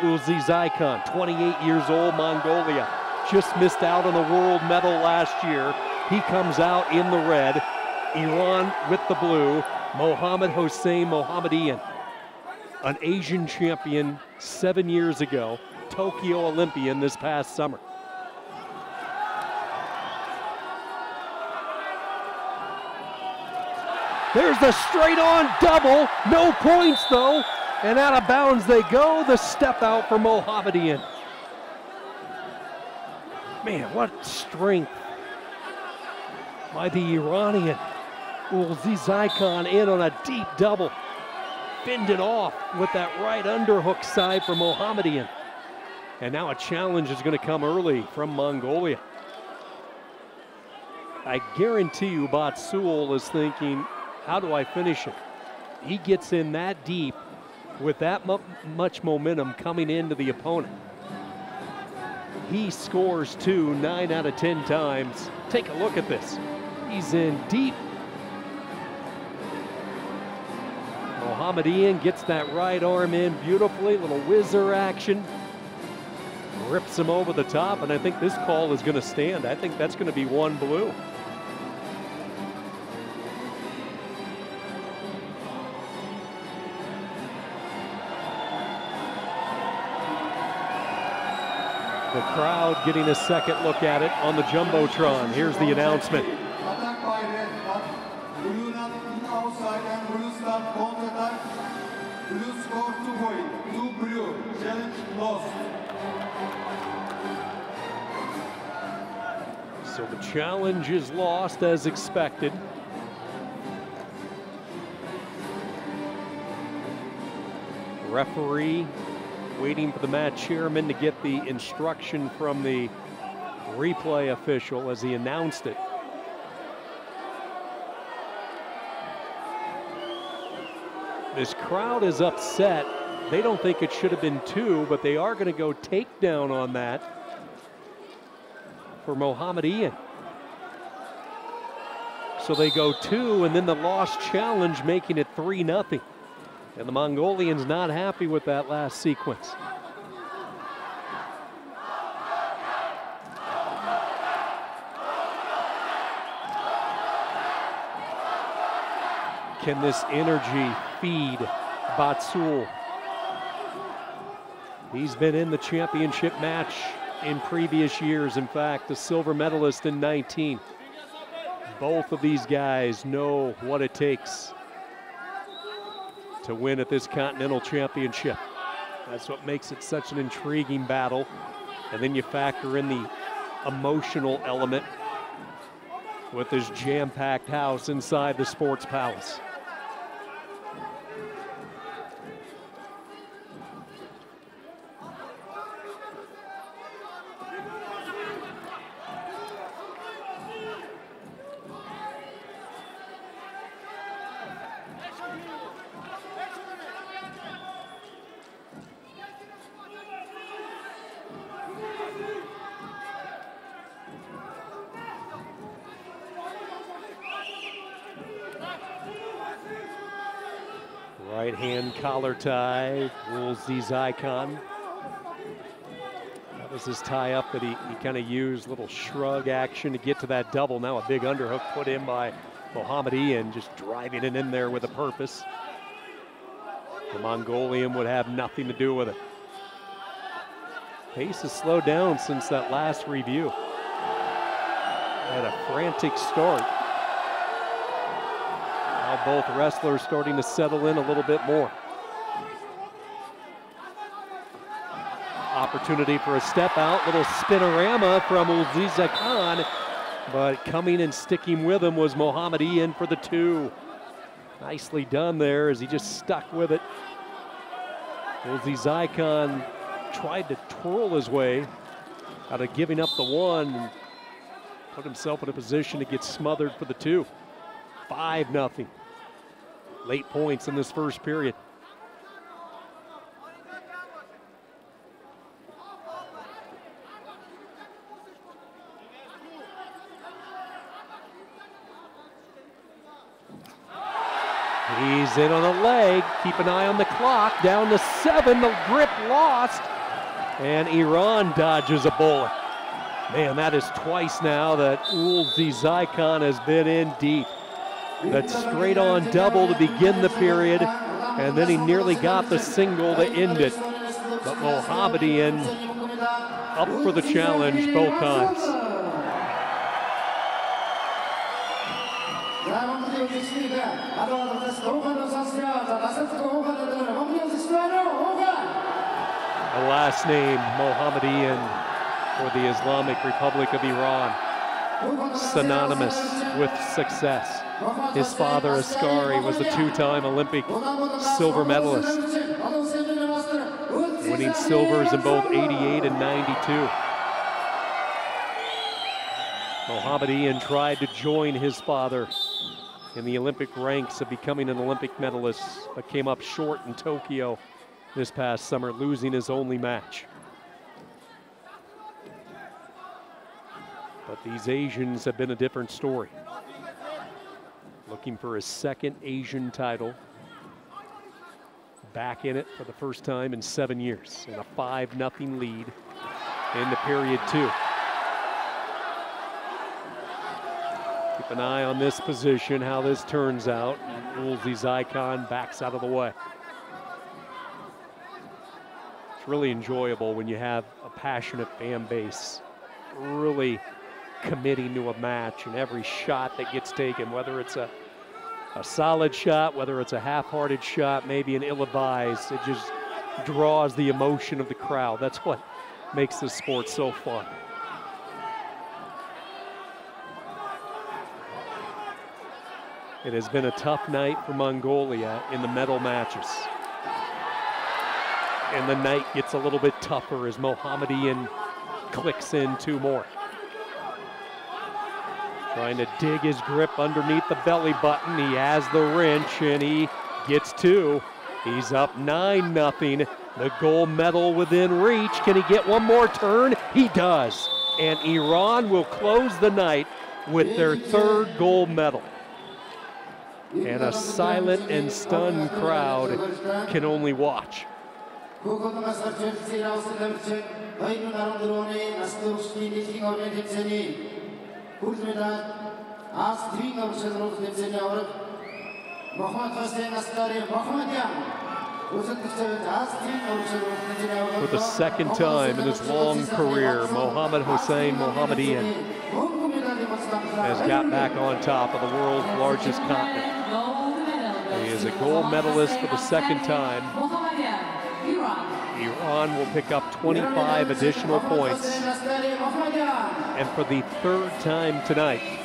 Ulziisaikhan, 28 years old, Mongolia. Just missed out on the world medal last year. He comes out in the red. Iran with the blue. Mohammadhossein Mohammadian, an Asian champion 7 years ago, Tokyo Olympian this past summer. There's the straight on double, no points though, and out of bounds they go, the step out for Mohammadian. Man, what strength by the Iranian. Ulziisaikhan in on a deep double. Fend it off with that right underhook side for Mohammadian. And now a challenge is going to come early from Mongolia. I guarantee you Batzul is thinking, how do I finish it? He gets in that deep with that much momentum coming into the opponent. He scores 9 out of 10 times. Take a look at this. He's in deep. Mohammadian gets that right arm in beautifully, little whizzer action. Rips him over the top, and I think this call is going to stand. I think that's going to be one blue. The crowd getting a second look at it on the Jumbotron. Here's the announcement. Blue score 2 points. 2 blue. Challenge lost. So the challenge is lost as expected. Referee waiting for the match chairman to get the instruction from the replay official as he announced it. This crowd is upset. They don't think it should have been 2, but they are going to go takedown on that for Mohammadian. So they go 2, and then the lost challenge making it 3-0. And the Mongolians not happy with that last sequence. Can this energy feed Batzul? He's been in the championship match in previous years. In fact, the silver medalist in 19. Both of these guys know what it takes to win at this continental championship. That's what makes it such an intriguing battle. And then you factor in the emotional element with this jam-packed house inside the sports palace. Right hand collar tie, Ulziisaikhan. That was his tie up that he kind of used, little shrug action to get to that double. Now a big underhook put in by Mohammadian, just driving it in there with a purpose. The Mongolian would have nothing to do with it. Pace has slowed down since that last review. Had a frantic start. Both wrestlers starting to settle in a little bit more. Opportunity for a step out, little spinorama from Ulziisaikhan, but coming and sticking with him was Mohammadian for the 2. Nicely done there as he just stuck with it. Ulziisaikhan tried to twirl his way out of giving up the 1 and put himself in a position to get smothered for the 2. 5-0. Late points in this first period. He's in on the leg. Keep an eye on the clock. Down to 7. The grip lost. And Iran dodges a bullet. Man, that is twice now that Ulziisaikhan has been in deep. That straight on double to begin the period, and then he nearly got the single to end it. But Mohammadian up for the challenge both times. The last name, Mohammadian, for the Islamic Republic of Iran, synonymous with success. His father, Asghari, was a two-time Olympic silver medalist, winning silvers in both '88 and '92. Mohammadian tried to join his father in the Olympic ranks of becoming an Olympic medalist, but came up short in Tokyo this past summer, losing his only match. But these Asians have been a different story. Looking for his second Asian title. Back in it for the first time in 7 years, in a 5-0 lead in the period 2. Keep an eye on this position, how this turns out. Ulziisaikhan backs out of the way. It's really enjoyable when you have a passionate fan base really committing to a match, and every shot that gets taken, whether it's a solid shot, whether it's a half-hearted shot, maybe an ill-advised, it just draws the emotion of the crowd. That's what makes this sport so fun. It has been a tough night for Mongolia in the medal matches. And the night gets a little bit tougher as Mohammadian clicks in 2 more. Trying to dig his grip underneath the belly button. He has the wrench and he gets 2. He's up 9-0. The gold medal within reach. Can he get one more turn? He does. And Iran will close the night with their 3rd gold medal. And a silent and stunned crowd can only watch. For the second time in his long career, Mohammadhossein Mohammadian has got back on top of the world's largest continent. He is a gold medalist for the second time. Iran will pick up 25 additional points. And for the 3rd time tonight,